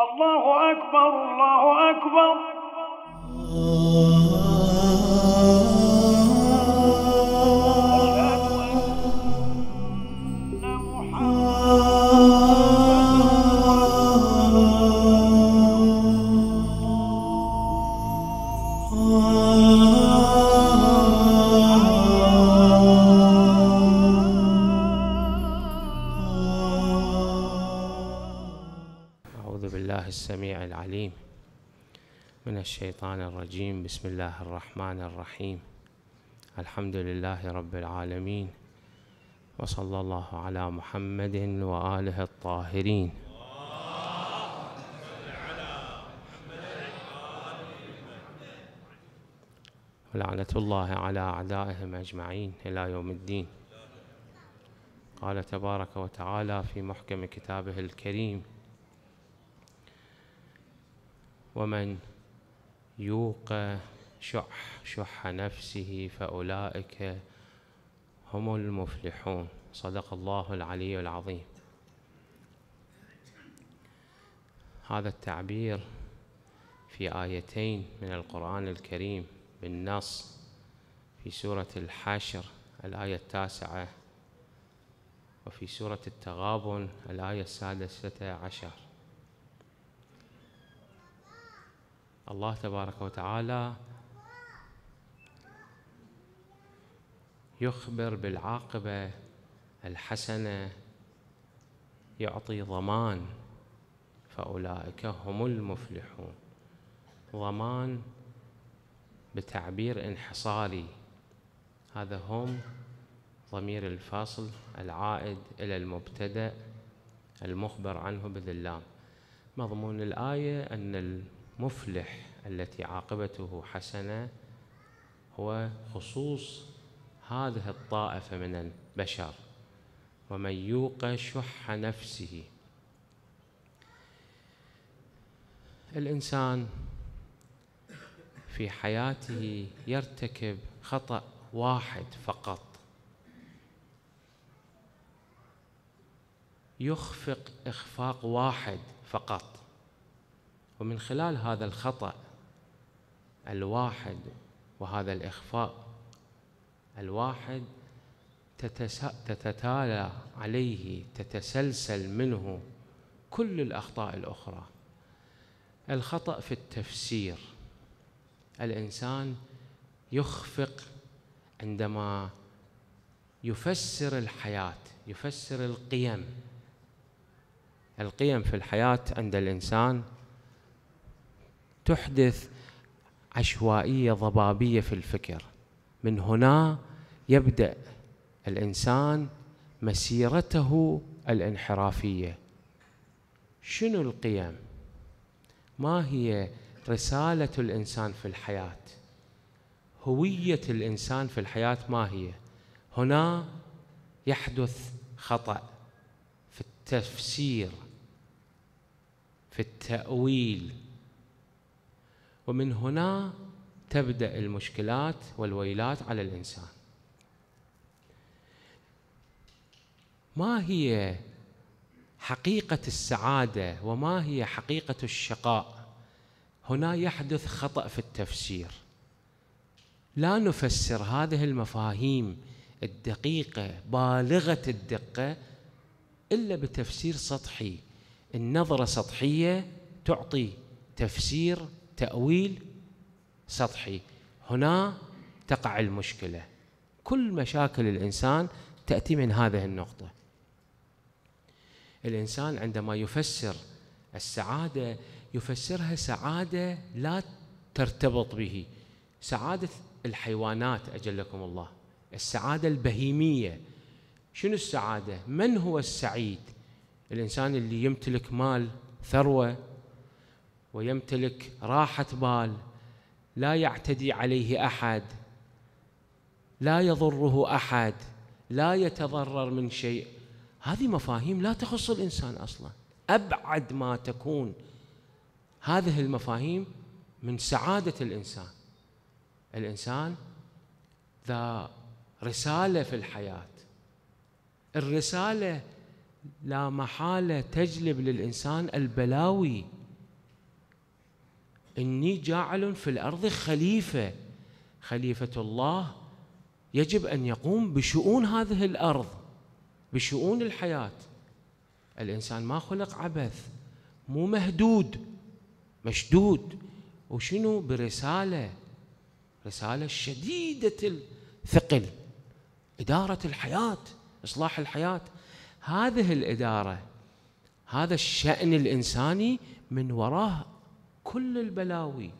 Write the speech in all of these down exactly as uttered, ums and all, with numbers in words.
الله أكبر الله أكبر. السميع العليم من الشيطان الرجيم. بسم الله الرحمن الرحيم. الحمد لله رب العالمين، وصلى الله على محمد وآله الطاهرين. ولعنة الله على أعدائهم أجمعين إلى يوم الدين. قال تبارك وتعالى في محكم كتابه الكريم: ومن يوق شح شح نفسه فأولئك هم المفلحون. صدق الله العلي العظيم. هذا التعبير في آيتين من القرآن الكريم بالنص، في سورة الحشر الآية التاسعة، وفي سورة التغابن الآية السادسة عشر. الله تبارك وتعالى يخبر بالعاقبة الحسنة، يعطي ضمان فأولئك هم المفلحون. ضمان بتعبير انحصاري، هذا هم ضمير الفصل العائد إلى المبتدأ المخبر عنه باللام. مضمون الآية أن ال مفلح التي عاقبته حسنة هو خصوص هذه الطائفة من البشر. ومن يوق شح نفسه، الإنسان في حياته يرتكب خطأ واحد فقط، يخفق إخفاق واحد فقط، ومن خلال هذا الخطأ الواحد وهذا الإخفاء الواحد تتتالى عليه، تتسلسل منه كل الأخطاء الأخرى. الخطأ في التفسير، الإنسان يخفق عندما يفسر الحياة، يفسر القيم. القيم في الحياة عند الإنسان تحدث عشوائية ضبابية في الفكر، من هنا يبدأ الإنسان مسيرته الانحرافية. شنو القيم؟ ما هي رسالة الإنسان في الحياة؟ هوية الإنسان في الحياة ما هي؟ هنا يحدث خطأ في التفسير، في التأويل، ومن هنا تبدأ المشكلات والويلات على الإنسان. ما هي حقيقة السعادة وما هي حقيقة الشقاء؟ هنا يحدث خطأ في التفسير، لا نفسر هذه المفاهيم الدقيقة بالغة الدقة إلا بتفسير سطحي. النظرة سطحية تعطي تفسير تأويل سطحي، هنا تقع المشكلة. كل مشاكل الإنسان تأتي من هذه النقطة. الإنسان عندما يفسر السعادة يفسرها سعادة لا ترتبط به، سعادة الحيوانات أجلكم الله، السعادة البهيمية. شنو السعادة؟ من هو السعيد؟ الإنسان اللي يمتلك مال، ثروة، ويمتلك راحة بال، لا يعتدي عليه أحد، لا يضره أحد، لا يتضرر من شيء. هذه مفاهيم لا تخص الإنسان أصلا، أبعد ما تكون هذه المفاهيم من سعادة الإنسان. الإنسان ذا رسالة في الحياة، الرسالة لا محالة تجلب للإنسان البلاوي إني جاعل في الأرض خليفة. خليفة الله يجب أن يقوم بشؤون هذه الأرض، بشؤون الحياة. الإنسان ما خلق عبث، مو مهدود، مشدود. وشنو؟ برسالة، رسالة شديدة الثقل، إدارة الحياة، إصلاح الحياة. هذه الإدارة، هذا الشأن الإنساني من وراه كل البلاوي.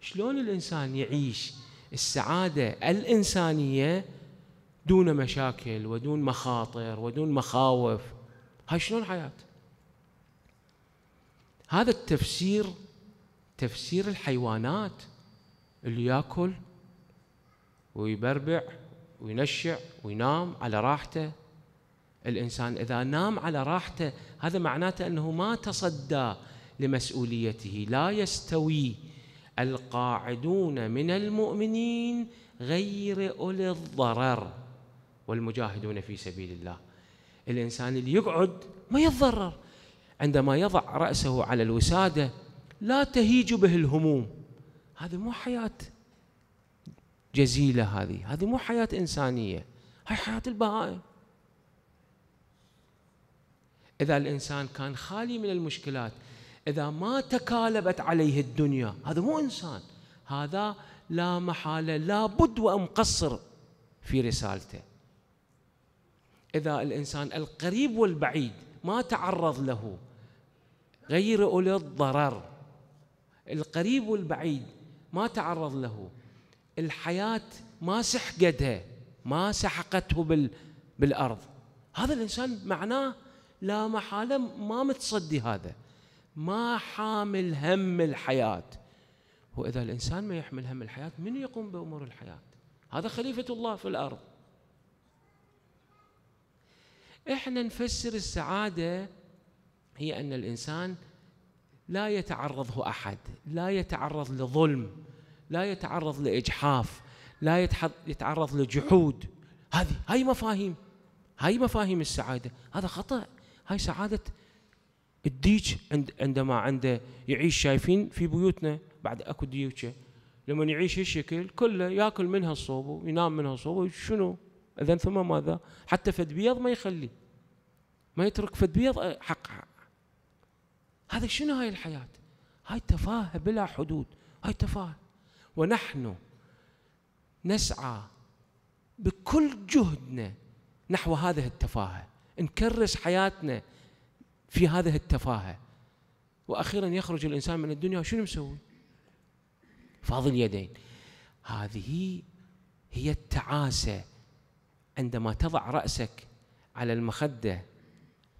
شلون الإنسان يعيش السعادة الإنسانية دون مشاكل ودون مخاطر ودون مخاوف؟ هاي شلون حياة؟ هذا التفسير تفسير الحيوانات اللي يأكل ويبربع وينشع وينام على راحته. الإنسان إذا نام على راحته هذا معناته أنه ما تصدى لمسؤوليته. لا يستوي القاعدون من المؤمنين غير أولي الضرر والمجاهدون في سبيل الله. الإنسان اللي يقعد ما يتضرر، عندما يضع رأسه على الوسادة لا تهيج به الهموم. هذه مو حياة جزيلة، هذه هذه مو حياة إنسانية، هي حياة البهائم. إذا الإنسان كان خالي من المشكلات، إذا ما تكالبت عليه الدنيا، هذا مو إنسان. هذا لا محالة، لا بد ومقصر في رسالته. إذا الإنسان القريب والبعيد ما تعرض له، غير أولي الضرر، القريب والبعيد ما تعرض له، الحياة ما سحقتها، ما سحقته بال بالأرض، هذا الإنسان معناه لا محالة ما متصدي، هذا ما حامل هم الحياة. وإذا الإنسان ما يحمل هم الحياة، من يقوم بأمور الحياة؟ هذا خليفة الله في الأرض. إحنا نفسر السعادة هي أن الإنسان لا يتعرضه أحد، لا يتعرض لظلم، لا يتعرض لإجحاف، لا يتعرض لجحود. هذه هاي مفاهيم، هاي مفاهيم السعادة. هذا خطأ. هاي سعادة الديك عندما عنده يعيش. شايفين في بيوتنا بعد اكو ديوكه لما يعيش هالشكل كله، ياكل منها الصوب وينام منها الصوب، شنو اذا ثم ماذا؟ حتى فد بيض ما يخلي، ما يترك فد بيض حقها. هذا شنو هاي الحياة؟ هاي تفاهة بلا حدود، هاي تفاهة. ونحن نسعى بكل جهدنا نحو هذه التفاهة، نكرس حياتنا في هذه التفاهة، وأخيرا يخرج الإنسان من الدنيا شنو مسوي؟ فاضي اليدين. هذه هي التعاسة، عندما تضع رأسك على المخدة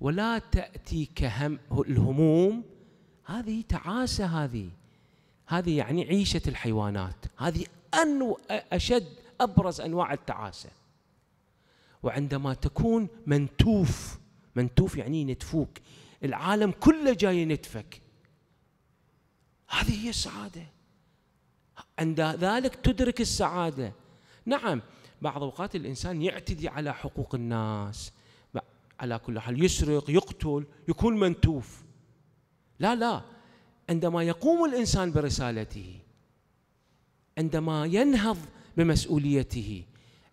ولا تأتيك هم الهموم، هذه تعاسة. هذه هذه يعني عيشة الحيوانات، هذه أنو أشد أبرز أنواع التعاسة. وعندما تكون منتوف، منتوف يعني ينتفوك، العالم كله جاي ينتفك، هذه هي السعادة. عند ذلك تدرك السعادة. نعم بعض أوقات الإنسان يعتدي على حقوق الناس، على كل حال يسرق، يقتل، يكون منتوف. لا لا، عندما يقوم الإنسان برسالته، عندما ينهض بمسؤوليته،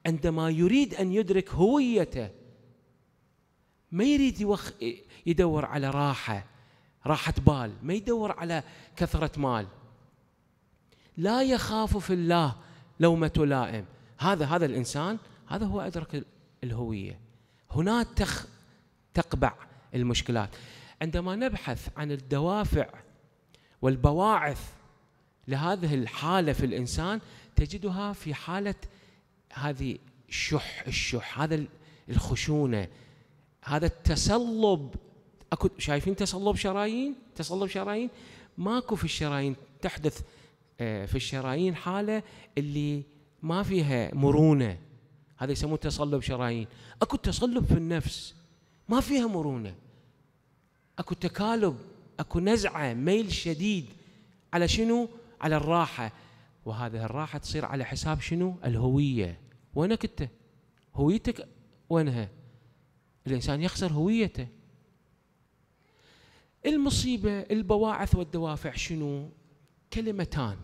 عندما يريد أن يدرك هويته، ما يريد يوخ يدور على راحة، راحة بال، ما يدور على كثرة مال، لا يخاف في الله لومة لائم. هذا هذا الإنسان، هذا هو أدرك الهوية. هنا تخ تقبع المشكلات. عندما نبحث عن الدوافع والبواعث لهذه الحالة في الإنسان، تجدها في حالة هذه الشح، الشح هذا الخشونة، هذا التصلب. أكو شايفين تصلب شرايين، تصلب شرايين. ماكو في الشرايين، تحدث في الشرايين حالة اللي ما فيها مرونة، هذا يسموه تصلب شرايين. أكو تصلب في النفس ما فيها مرونة، أكو تكالب، أكو نزعة، ميل شديد على شنو؟ على الراحة. وهذه الراحة تصير على حساب شنو؟ الهوية. وين كنت؟ هويتك وينها؟ الإنسان يخسر هويته. المصيبة، البواعث والدوافع شنو؟ كلمتان: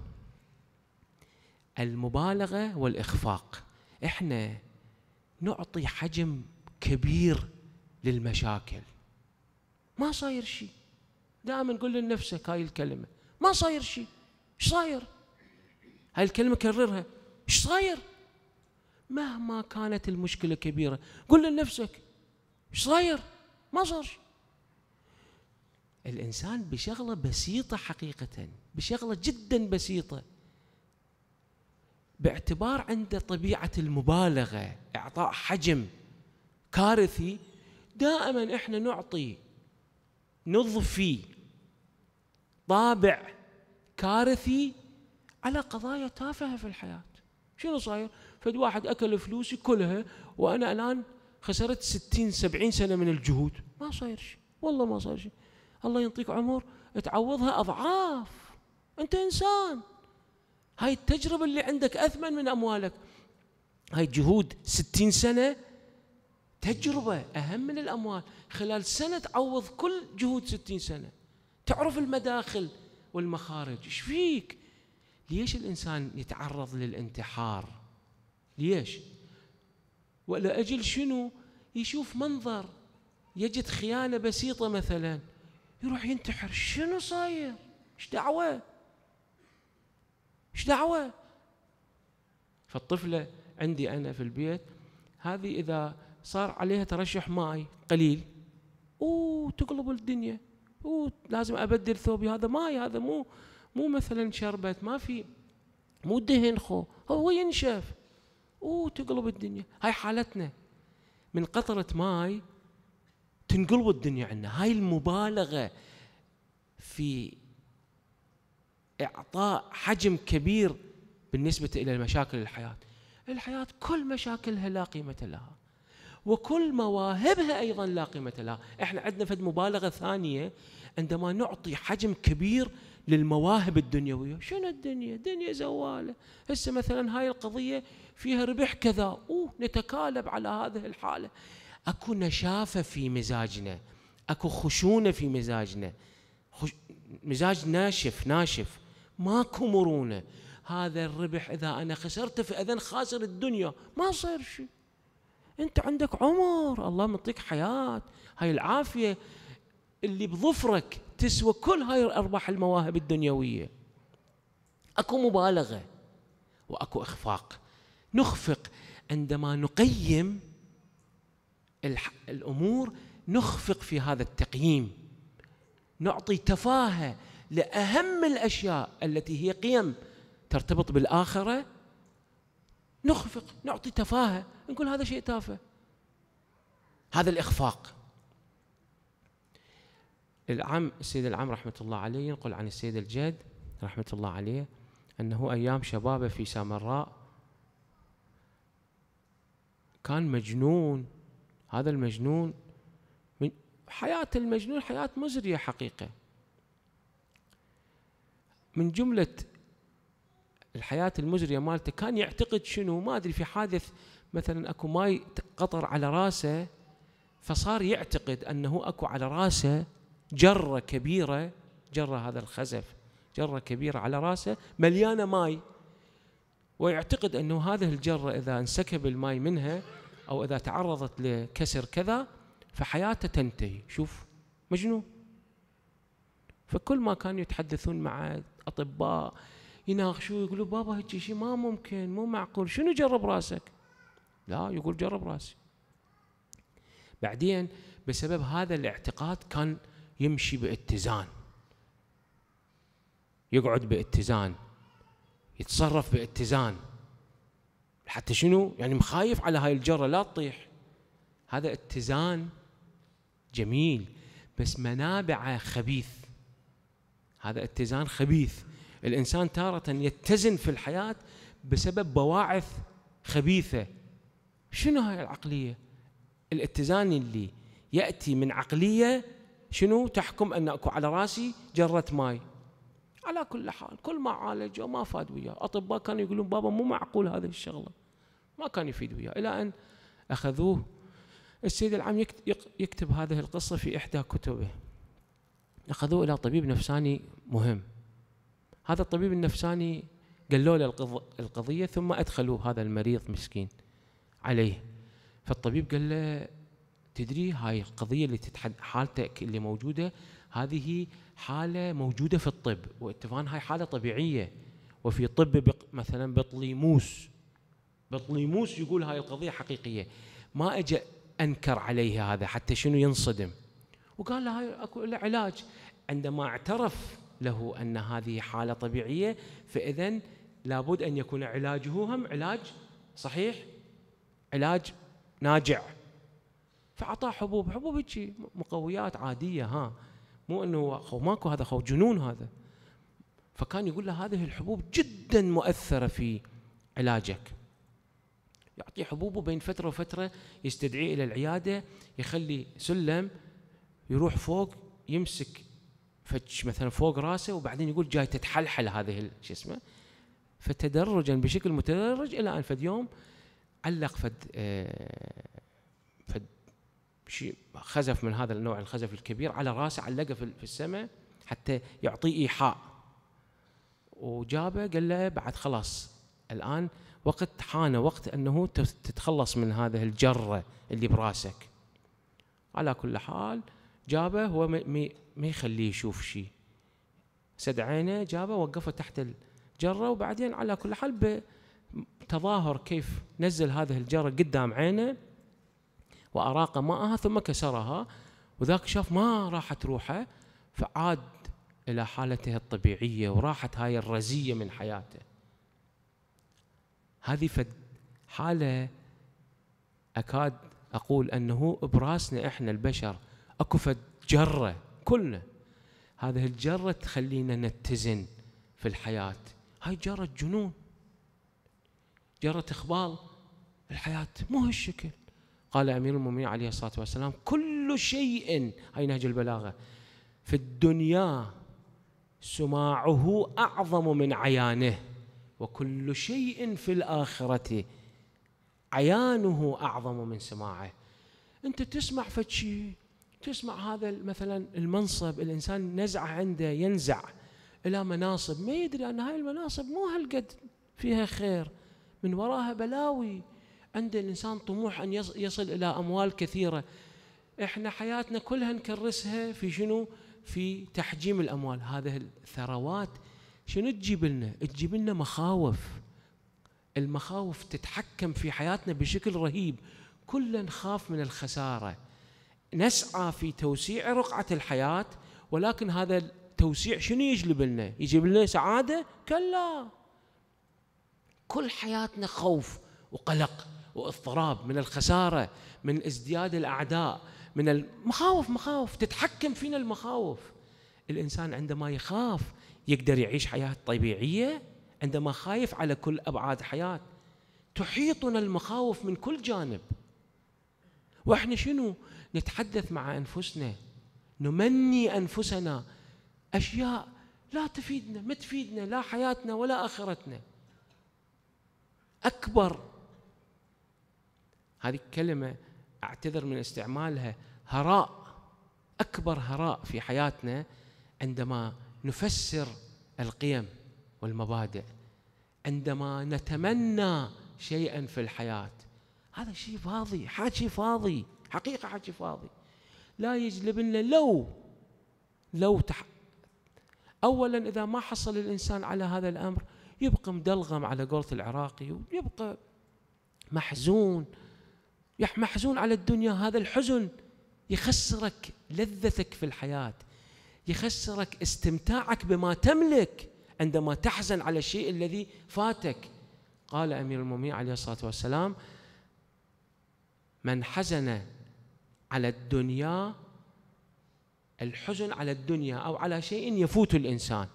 المبالغة والإخفاق. إحنا نعطي حجم كبير للمشاكل، ما صاير شيء. دائما نقول لنفسك هاي الكلمة: ما صاير شيء. ايش صاير؟ هاي الكلمة كررها: ايش صاير؟ مهما كانت المشكلة كبيرة قل لنفسك: ايش صاير؟ ما صار شيء. الإنسان بشغلة بسيطة، حقيقة بشغلة جدا بسيطة، باعتبار عنده طبيعة المبالغة، إعطاء حجم كارثي، دائما إحنا نعطي نضفي طابع كارثي على قضايا تافهة في الحياة. شنو صاير؟ فد واحد أكل فلوسي كلها وأنا الآن خسرت ستين سبعين سنة من الجهود، ما صاير شيء، والله ما صاير شيء. الله ينطيك عمر تعوضها أضعاف، أنت إنسان. هاي التجربة اللي عندك أثمن من أموالك. هاي جهود ستين سنة، تجربة أهم من الأموال. خلال سنة تعوض كل جهود ستين سنة، تعرف المداخل والمخارج. إيش فيك؟ ليش الإنسان يتعرض للانتحار؟ ليش؟ ولا أجل شنو؟ يشوف منظر، يجد خيانة بسيطة مثلاً يروح ينتحر. شنو صاير؟ إيش دعوة؟ إيش دعوة؟ فالطفلة عندي أنا في البيت هذه إذا صار عليها ترشح ماي قليل، أوه تقلب الدنيا، أوه لازم أبدل ثوبي، هذا ماي، هذا مو مو مثلا شربت، ما في مو دهن، خو هو ينشف، أوه تقلب الدنيا. هاي حالتنا، من قطرة ماي تنقلب الدنيا عنا. هاي المبالغة في إعطاء حجم كبير بالنسبة إلى المشاكل الحياة. الحياة كل مشاكلها لا قيمة لها، وكل مواهبها أيضا لا قيمة لها. إحنا عندنا فد مبالغة ثانية عندما نعطي حجم كبير للمواهب الدنيوية. شنو الدنيا؟ دنيا زوالة. هسه مثلا هاي القضية فيها ربح كذا، أوه نتكالب على هذه الحالة. أكو نشافة في مزاجنا، أكو خشونة في مزاجنا، خش... مزاج ناشف ناشف، ماكو مرونة. هذا الربح إذا أنا خسرته فإذن خاسر الدنيا، ما صار شيء. أنت عندك عمر، الله معطيك حياة، هاي العافية اللي بظفرك تسوى كل هاي أرباح المواهب الدنيوية. أكو مبالغة وأكو إخفاق. نخفق عندما نقيم الأمور، نخفق في هذا التقييم، نعطي تفاهة لأهم الأشياء التي هي قيم ترتبط بالآخرة. نخفق، نعطي تفاهة، نقول هذا شيء تافه. هذا الإخفاق. العم السيد العم رحمة الله عليه ينقل عن السيد الجد رحمة الله عليه أنه أيام شبابه في سامراء كان مجنون. هذا المجنون من حياة المجنون حياة مزرية حقيقة. من جملة الحياة المزرية مالته كان يعتقد شنو ما أدري، في حادث مثلا أكو ماي قطر على راسه، فصار يعتقد أنه أكو على راسه جرة كبيرة، جرة هذا الخزف، جرة كبيرة على راسه مليانة ماي، ويعتقد أنه هذه الجرة إذا انسكب الماي منها أو إذا تعرضت لكسر كذا فحياته تنتهي. شوف مجنون. فكل ما كانوا يتحدثون مع أطباء يناقشوا يقولوا بابا هيك شيء ما ممكن، مو معقول، شنو جرب راسك؟ لا، يقول جرب راسي. بعدين بسبب هذا الاعتقاد كان يمشي باتزان، يقعد باتزان، يتصرف باتزان، حتى شنو يعني مخايف على هاي الجرة لا تطيح. هذا اتزان جميل بس منابعه خبيث. هذا اتزان خبيث. الإنسان تارة يتزن في الحياة بسبب بواعث خبيثة. شنو هاي العقلية؟ الاتزان اللي يأتي من عقلية شنو تحكم أن أكو على راسي جرة ماي. على كل حال كل ما عالج وما فاد وياه، أطباء كانوا يقولون بابا مو معقول هذه الشغلة، ما كان يفيد وياه، إلى أن أخذوه. السيد العام يكتب هذه القصة في إحدى كتبه. أخذوه إلى طبيب نفساني مهم. هذا الطبيب النفساني قالوا له القضية، ثم أدخلوا هذا المريض مسكين عليه. فالطبيب قال له تدري هاي القضية اللي تتحد حالتك اللي موجودة هذه حالة موجودة في الطب، واتفقنا هاي حالة طبيعية، وفي طب مثلا بطليموس بطليموس يقول هاي القضية حقيقية. ما أجى أنكر عليه هذا حتى شنو ينصدم، وقال له هاي أكو له علاج. عندما اعترف له أن هذه حالة طبيعية فإذن لابد أن يكون علاجه هم علاج صحيح، علاج ناجع. فأعطاه حبوب، حبوب هيك مقويات عادية، ها مو أنه ماكو هذا خو جنون هذا. فكان يقول له هذه الحبوب جدا مؤثرة في علاجك، يعطيه حبوبه بين فترة وفترة، يستدعيه إلى العيادة، يخلي سلم يروح فوق يمسك فتش مثلا فوق راسه، وبعدين يقول جاي تتحلحل هذه شو اسمه. فتدرجا بشكل متدرج إلى أن فد يوم علق فد فد شيء خزف من هذا النوع، الخزف الكبير على راسه، علقه في السماء حتى يعطيه إيحاء. وجابه قال له بعد خلاص الآن وقت، حان وقت أنه تتخلص من هذه الجرة اللي براسك. على كل حال جابه، هو ما يخليه يشوف شيء، سد عينه، جابه وقفه تحت الجرة. وبعدين على كل حال بتظاهر كيف نزل هذه الجرة قدام عينه وأراق ماءها ثم كسرها، وذاك شاف ما راحت روحه، فعاد إلى حالته الطبيعية وراحت هاي الرزية من حياته. هذه فد حالة أكاد أقول أنه براسنا إحنا البشر أكو فد جرة كلنا، هذه الجرة تخلينا نتزن في الحياة. هاي جرة جنون، جرة إخبال. الحياة مو هالشكل. قال أمير المؤمنين عليه الصلاة والسلام كل شيء، هاي نهج البلاغة، في الدنيا سماعه أعظم من عيانه، وكل شيء في الآخرة عيانه أعظم من سماعه. أنت تسمع فتشي، تسمع هذا مثلا المنصب، الإنسان نزعه عنده، ينزع إلى مناصب ما يدري أن هاي المناصب مو هالقد فيها خير، من وراها بلاوي. عند الإنسان طموح أن يصل إلى أموال كثيرة، إحنا حياتنا كلها نكرسها في شنو؟ في تحجيم الأموال. هذه الثروات شنو تجيب لنا؟ تجيب لنا مخاوف. المخاوف تتحكم في حياتنا بشكل رهيب. كلنا نخاف من الخسارة، نسعى في توسيع رقعة الحياة، ولكن هذا التوسيع شنو يجلب لنا؟ يجيب لنا سعادة؟ كلا. كل حياتنا خوف وقلق واضطراب من الخسارة، من ازدياد الأعداء، من المخاوف. مخاوف تتحكم فينا المخاوف. الإنسان عندما يخاف يقدر يعيش حياة طبيعية، عندما خايف على كل أبعاد حياة. تحيطنا المخاوف من كل جانب، وإحنا شنو نتحدث مع أنفسنا، نمني أنفسنا أشياء لا تفيدنا، ما تفيدنا لا حياتنا ولا آخرتنا. أكبر، هذه الكلمة أعتذر من استعمالها، هراء. أكبر هراء في حياتنا عندما نفسر القيم والمبادئ، عندما نتمنى شيئا في الحياة. هذا شيء فاضي، حكي فاضي، حقيقة حكي فاضي، لا يجلب لنا. لو لو تح... أولا إذا ما حصل الإنسان على هذا الأمر يبقى مدلغم على قولة العراقي، ويبقى محزون، يح محزون على الدنيا. هذا الحزن يخسرك لذتك في الحياة، يخسرك استمتاعك بما تملك عندما تحزن على الشيء الذي فاتك. قال أمير المؤمنين عليه الصلاة والسلام من حزن على الدنيا، الحزن على الدنيا أو على شيء يفوت الإنسان،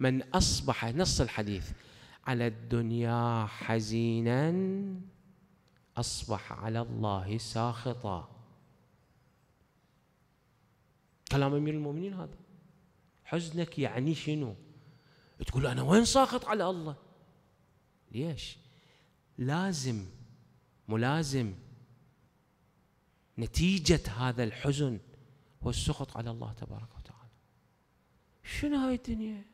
من أصبح، نص الحديث، على الدنيا حزينا أصبح على الله ساخطا. كلام أمير المؤمنين هذا. حزنك يعني شنو؟ تقول أنا وين ساخط على الله؟ ليش؟ لازم ملازم نتيجة هذا الحزن والسخط على الله تبارك وتعالى. شنو هاي الدنيا؟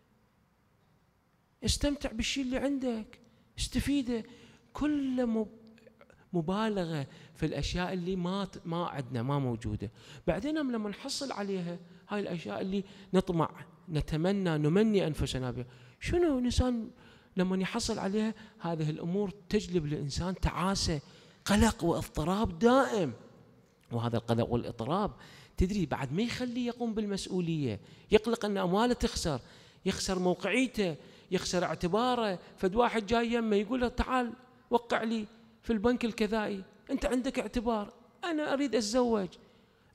استمتع بالشيء اللي عندك، استفيده. كل مبالغه في الاشياء اللي ما ما عندنا، ما موجوده. بعدين لما نحصل عليها هاي الاشياء اللي نطمع، نتمنى، نمني انفسنا بها، شنو الانسان لما يحصل عليها؟ هذه الامور تجلب للانسان تعاسه، قلق واضطراب دائم. وهذا القلق والاضطراب تدري بعد ما يخليه يقوم بالمسؤوليه، يقلق ان امواله تخسر، يخسر موقعيته، يخسر اعتباره. فد واحد جاي يمه يقول له تعال وقع لي في البنك الكذائي، انت عندك اعتبار، انا اريد اتزوج،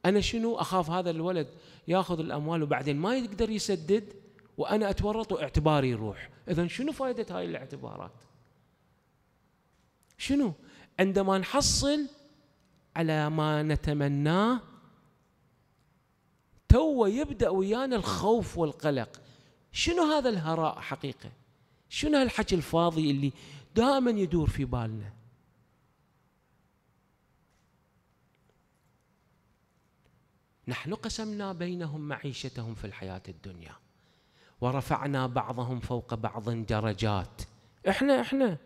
انا شنو اخاف هذا الولد ياخذ الاموال وبعدين ما يقدر يسدد وانا اتورط واعتباري يروح. اذا شنو فائده هاي الاعتبارات؟ شنو؟ عندما نحصل على ما نتمناه تو يبدا ويانا الخوف والقلق. شنو هذا الهراء حقيقه؟ شنو هالحكي الفاضي اللي دائما يدور في بالنا؟ نحن قسمنا بينهم معيشتهم في الحياة الدنيا ورفعنا بعضهم فوق بعض درجات. احنا احنا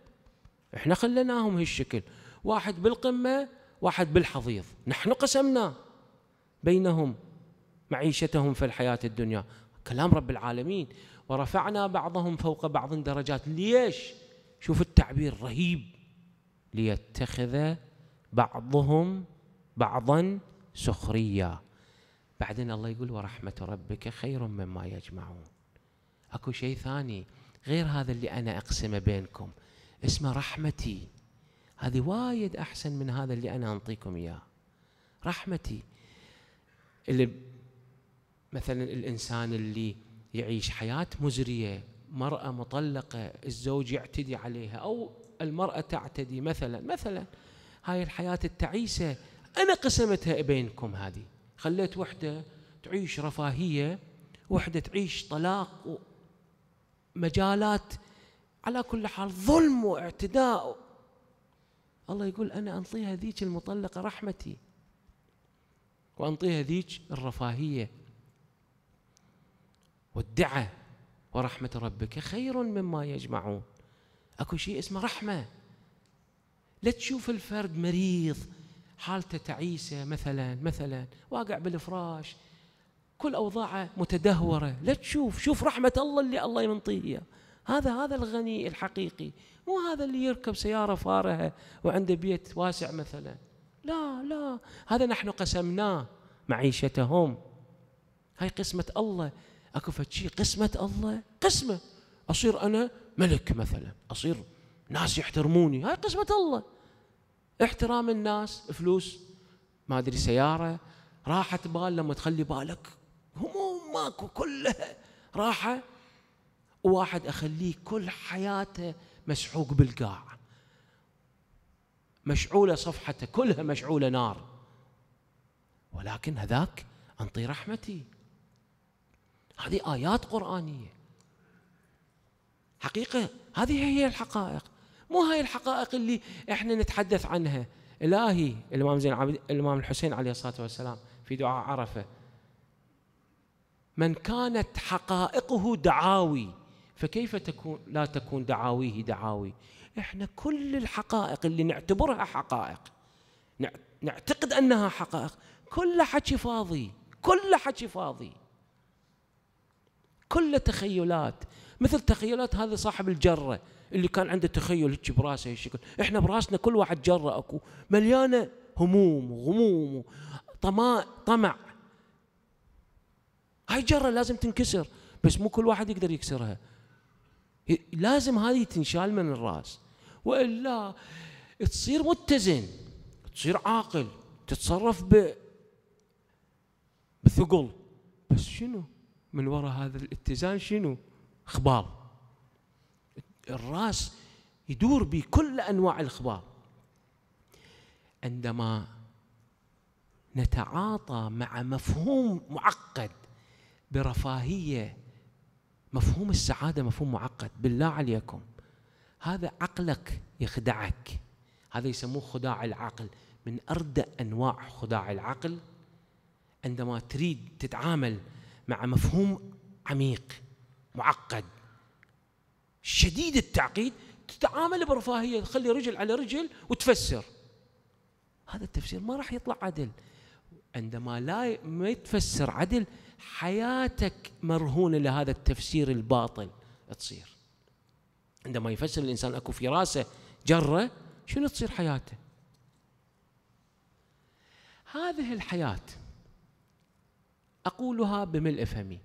احنا خليناهم هالشكل، واحد بالقمة واحد بالحضيض. نحن قسمنا بينهم معيشتهم في الحياة الدنيا، كلام رب العالمين. ورفعنا بعضهم فوق بعض درجات. ليش؟ شوف التعبير رهيب، ليتخذ بعضهم بعضا سخرية. بعدين الله يقول ورحمة ربك خير مما يجمعون. اكو شيء ثاني غير هذا اللي انا اقسمه بينكم، اسمه رحمتي. هذه وايد احسن من هذا اللي انا انطيكم اياه. رحمتي اللي مثلا الانسان اللي يعيش حياة مزرية، مرأة مطلقة، الزوج يعتدي عليها او المرأة تعتدي مثلا، مثلا هاي الحياة التعيسة انا قسمتها بينكم. هذه خليت وحده تعيش رفاهيه، وحده تعيش طلاق ومجالات، على كل حال ظلم واعتداء. الله يقول انا انطيها ذيك المطلقه رحمتي، وانطيها ذيك الرفاهيه والدعه. ورحمه ربك خير مما يجمعون. اكو شيء اسمه رحمه. لا تشوف الفرد مريض، حالته تعيسه، مثلا مثلا واقع بالفراش، كل اوضاعه متدهوره، لا تشوف، شوف رحمه الله اللي الله ينطيه اياه. هذا هذا الغني الحقيقي، مو هذا اللي يركب سياره فارهه وعنده بيت واسع مثلا. لا لا، هذا نحن قسمناه معيشتهم. هاي قسمه الله. اكو فشي قسمه الله، قسمه اصير انا ملك مثلا، اصير ناس يحترموني، هاي قسمه الله. احترام الناس، فلوس، ما ادري، سياره، راحه بال. لما تخلي بالك هموم ماكو كلها راحه، وواحد اخليه كل حياته مسحوق بالقاع، مشعوله صفحته كلها مشعوله نار. ولكن هذاك انطي رحمتي. هذه ايات قرانيه حقيقه، هذه هي الحقائق. مو هاي الحقائق اللي احنا نتحدث عنها. الهي الامام زين العابدين، الامام الحسين عليه الصلاه والسلام في دعاء عرفه: من كانت حقائقه دعاوي فكيف تكون لا تكون دعاويه دعاوي. احنا كل الحقائق اللي نعتبرها حقائق، نعتقد انها حقائق، كل حكي فاضي، كل حكي فاضي، كل تخيلات. مثل تخيلات هذا صاحب الجره اللي كان عنده تخيل هيك براسه هالشكل. احنا براسنا كل واحد جره اكو مليانه هموم وغموم وطمع طمع. هاي جره لازم تنكسر، بس مو كل واحد يقدر يكسرها، لازم هذه تنشال من الراس، والا تصير متزن، تصير عاقل، تتصرف ب بثقل. بس شنو من وراء هذا الاتزان؟ شنو؟ خبال. الراس يدور بكل انواع الخبار. عندما نتعاطى مع مفهوم معقد برفاهيه، مفهوم السعاده مفهوم معقد، بالله عليكم، هذا عقلك يخدعك. هذا يسموه خداع العقل، من اردى انواع خداع العقل. عندما تريد تتعامل مع مفهوم عميق معقد شديد التعقيد، تتعامل برفاهية، تخلي رجل على رجل وتفسر. هذا التفسير ما راح يطلع عدل. عندما لا ما يتفسر عدل، حياتك مرهونة لهذا التفسير الباطل تصير. عندما يفسر الإنسان أكو في راسه جرة، شنو تصير حياته؟ هذه الحياة أقولها بملء فمي،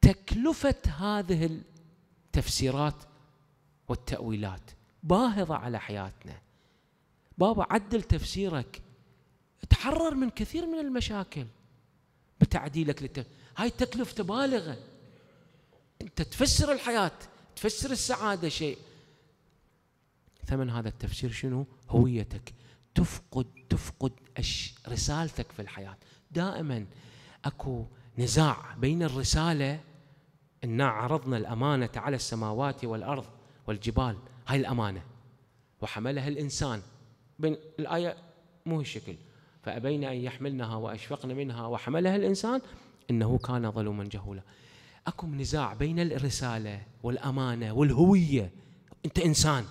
تكلفة هذه التفسيرات والتأويلات باهظة على حياتنا. بابا عدل تفسيرك، تحرر من كثير من المشاكل بتعديلك للتفسير. هاي تكلفة بالغة، أنت تفسر الحياة، تفسر السعادة شيء، ثمن هذا التفسير شنو؟ هويتك. تفقد تفقد رسالتك في الحياة. دائما أكو نزاع بين الرسالة، إنا عرضنا الأمانة على السماوات والأرض والجبال، هاي الأمانة وحملها الإنسان، بين الآية مو هالشكل، فأبين أن يحملنها وأشفقن منها وحملها الإنسان إنه كان ظلوما جهولا. أكو نزاع بين الرسالة والأمانة والهوية، أنت إنسان،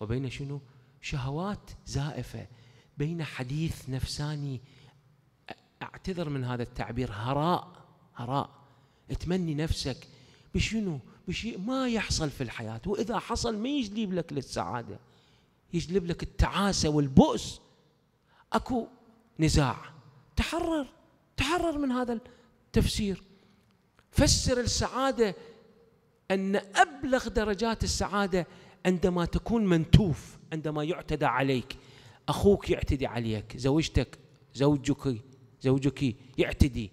وبين شنو؟ شهوات زائفة، بين حديث نفساني، اعتذر من هذا التعبير، هراء هراء، اتمني نفسك بشنو؟ بشيء ما يحصل في الحياة، وإذا حصل ما يجلب لك للسعادة، يجلب لك التعاسة والبؤس. أكو نزاع، تحرر تحرر من هذا التفسير. فسر السعادة أن أبلغ درجات السعادة عندما تكون منتوف، عندما يعتدى عليك، أخوك يعتدي عليك، زوجتك زوجك زوجك يعتدي،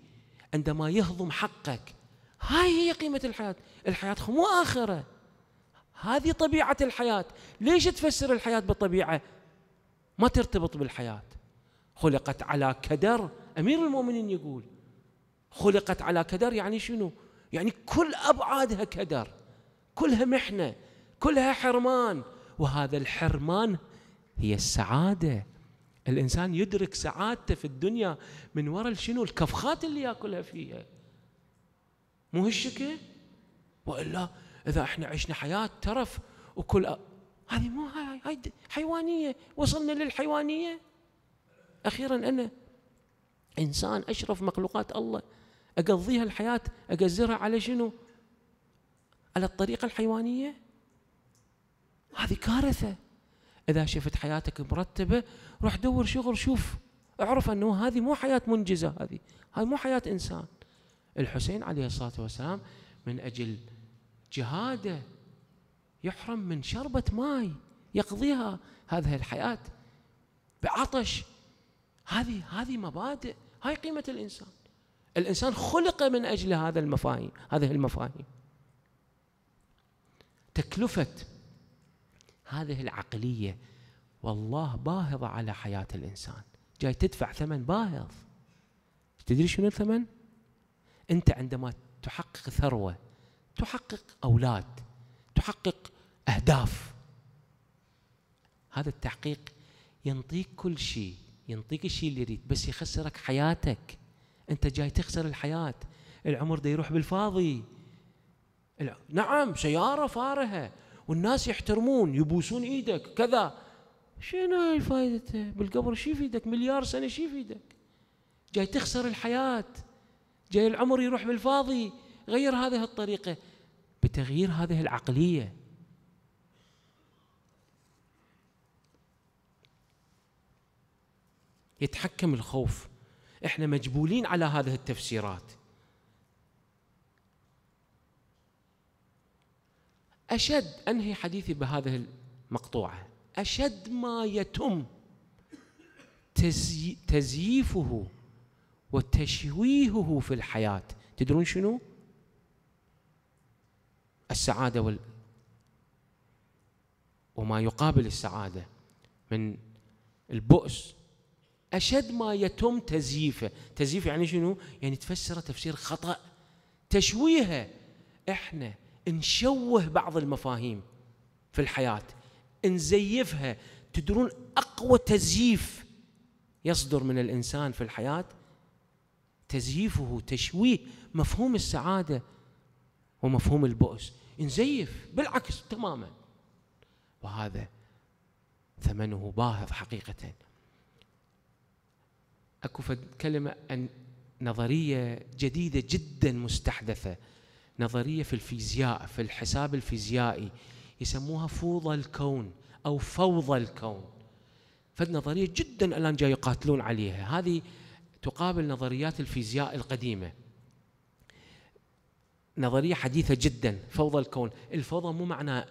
عندما يهضم حقك. هاي هي قيمة الحياة. الحياة مو آخرة، هذه طبيعة الحياة. ليش تفسر الحياة بالطبيعة؟ ما ترتبط بالحياة. خلقت على كدر، أمير المؤمنين يقول خلقت على كدر، يعني شنو؟ يعني كل أبعادها كدر، كلها محنة، كلها حرمان، وهذا الحرمان هي السعادة. الإنسان يدرك سعادته في الدنيا من وراء شنو؟ الكفخات اللي يأكلها فيها، مو هالشكل؟ وإلا إذا إحنا عشنا حياة ترف وكل أ... هذه مو هاي, هاي حيوانية. وصلنا للحيوانية أخيراً. أنا إنسان أشرف مخلوقات الله، أقضيها الحياة أقزرها على شنو؟ على الطريقة الحيوانية. هذه كارثة. إذا شفت حياتك مرتبة، روح دور شغل، شوف، اعرف أنه هذه مو حياة منجزة، هذه هاي مو حياة إنسان. الحسين عليه الصلاة والسلام من أجل جهاده يحرم من شربة ماء يقضيها هذه الحياة بعطش. هذه هذه مبادئ، هاي قيمة الإنسان. الإنسان خلق من أجل هذا المفاهيم، هذه المفاهيم. تكلفة هذه العقلية والله باهظة على حياة الإنسان، جاي تدفع ثمن باهظ. تدري شنو الثمن؟ أنت عندما تحقق ثروة، تحقق أولاد، تحقق أهداف، هذا التحقيق ينطيك كل شيء، ينطيك الشيء اللي يريد، بس يخسرك حياتك. أنت جاي تخسر الحياة، العمر ده يروح بالفاضي. نعم سيارة فارهة والناس يحترمون، يبوسون إيدك كذا، شنو فائدته؟ بالقبر شي في إيدك؟ مليار سنة شي في إيدك؟ جاي تخسر الحياة، جاي العمر يروح بالفاضي. غير هذه الطريقة بتغيير هذه العقلية. يتحكم الخوف. إحنا مجبولين على هذه التفسيرات. أشد، أنهي حديثي بهذه المقطوعة، أشد ما يتم تزي تزييفه وتشويهه في الحياة، تدرون شنو؟ السعادة وال... وما يقابل السعادة من البؤس، أشد ما يتم تزييفه. تزييف يعني شنو؟ يعني تفسره تفسير خطأ، تشويهه. إحنا نشوه بعض المفاهيم في الحياة، نزيفها. تدرون أقوى تزييف يصدر من الإنسان في الحياة؟ تزييفه، تشويه مفهوم السعادة ومفهوم البؤس نزيف بالعكس تماما، وهذا ثمنه باهظ حقيقة. أكو كلمة أن نظرية جديدة جدا مستحدثة، نظرية في الفيزياء في الحساب الفيزيائي يسموها فوضى الكون أو فوضى الكون. فالنظرية جدا الآن جاي يقاتلون عليها، هذه تقابل نظريات الفيزياء القديمة، نظرية حديثة جدا. فوضى الكون، الفوضى مو معنى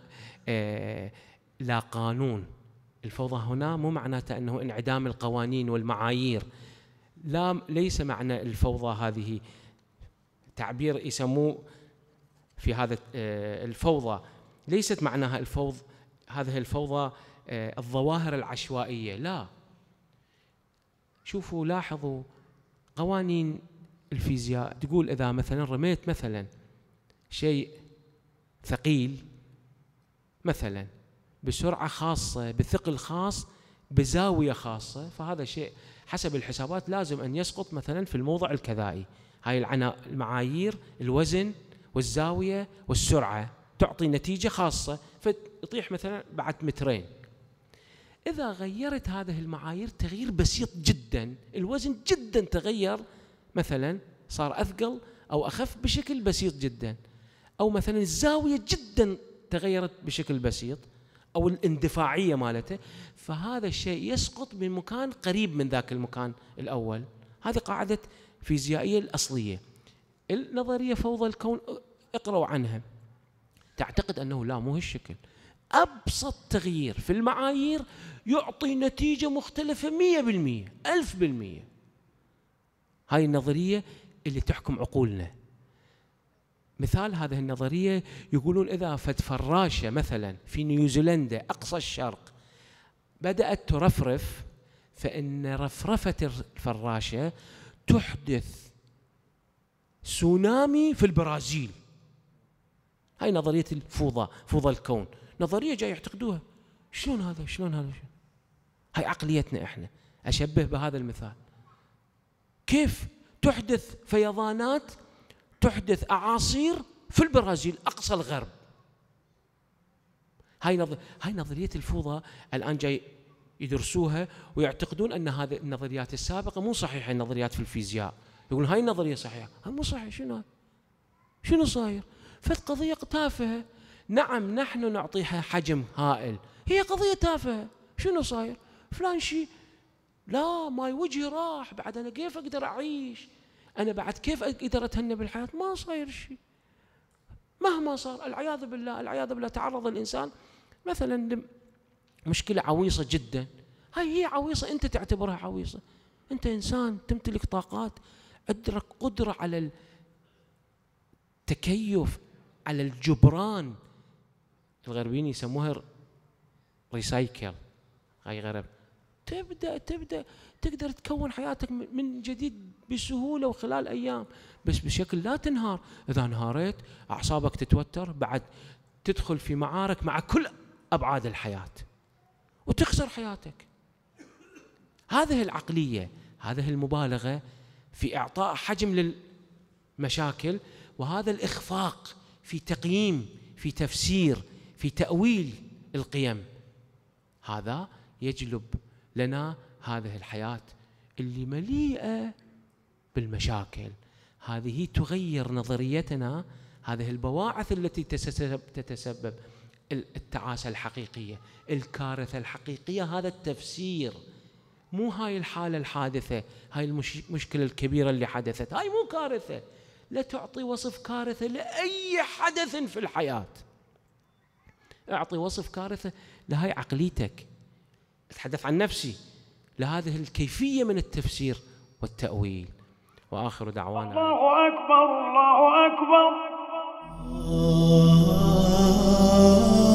لا قانون، الفوضى هنا مو معناته أنه انعدام القوانين والمعايير، لا، ليس معنى الفوضى هذه تعبير يسموه في هذا الفوضى، ليست معناها الفوض هذه الفوضى الظواهر العشوائية، لا. شوفوا لاحظوا قوانين الفيزياء تقول إذا مثلا رميت مثلا شيء ثقيل مثلا بسرعة خاصة بثقل خاص بزاوية خاصة، فهذا شيء حسب الحسابات لازم أن يسقط مثلا في الموضع الكذائي. هاي المعايير الوزن والزاوية والسرعة تعطي نتيجة خاصة، فيطيح مثلا بعد مترين. إذا غيرت هذه المعايير تغيير بسيط جدا، الوزن جدا تغير مثلا صار أثقل أو أخف بشكل بسيط جدا، أو مثلا الزاوية جدا تغيرت بشكل بسيط أو الاندفاعية مالته، فهذا الشيء يسقط من مكان قريب من ذاك المكان الأول. هذه قاعدة فيزيائية الأصلية. النظرية فوضى الكون اقرأوا عنها، تعتقد أنه لا مو هالشكل، أبسط تغيير في المعايير يعطي نتيجة مختلفة مية بالمية ألف بالمية. هاي النظرية اللي تحكم عقولنا. مثال هذه النظرية يقولون إذا فد فراشة مثلا في نيوزيلندا أقصى الشرق بدأت ترفرف، فإن رفرفة الفراشة تحدث تسونامي في البرازيل. هاي نظرية الفوضى، فوضى الكون، نظرية جاي يعتقدوها. شلون هذا شلون هذا شلون؟ هاي عقليتنا احنا. أشبه بهذا المثال، كيف تحدث فيضانات، تحدث أعاصير في البرازيل أقصى الغرب؟ هاي نظر... هاي نظرية الفوضى الآن جاي يدرسوها ويعتقدون أن هذه النظريات السابقة مو صحيحة. النظريات في الفيزياء يقولون هاي النظرية صحيحة، هاي مو صحيحة. شنو شنو صاير؟ فالقضية تافهة. نعم نحن نعطيها حجم هائل، هي قضية تافهة. شنو صاير؟ فلان شيء، لا ماي وجهي راح، بعد أنا كيف أقدر أعيش؟ أنا بعد كيف أقدر أتهنى بالحياة؟ ما صاير شيء. مهما صار العياذ بالله، العياذ بالله تعرض الإنسان مثلا مشكلة عويصة جدا، هاي هي عويصة، أنت تعتبرها عويصة، أنت إنسان تمتلك طاقات، أدرك قدرة على التكيف، على الجبران. الغربيين يسموها ريسايكل، هاي غرب. تبدأ تبدأ تقدر تكون حياتك من جديد بسهولة وخلال أيام، بس بشكل لا تنهار. إذا انهارت أعصابك تتوتر، بعد تدخل في معارك مع كل أبعاد الحياة وتخسر حياتك. هذه العقلية، هذه المبالغة في إعطاء حجم للمشاكل، وهذا الإخفاق في تقييم، في تفسير، في تأويل القيم، هذا يجلب لنا هذه الحياة اللي مليئة بالمشاكل. هذه تغير نظريتنا، هذه البواعث التي تتسبب التعاسة الحقيقية، الكارثة الحقيقية. هذا التفسير، مو هاي الحالة الحادثة، هاي المشكلة الكبيرة اللي حدثت، هاي مو كارثة. لا تعطي وصف كارثة لأي حدث في الحياة، اعطي وصف كارثة لهاي عقليتك. أتحدث عن نفسي، لهذه الكيفية من التفسير والتأويل. وآخر دعوانا الله أكبر الله أكبر.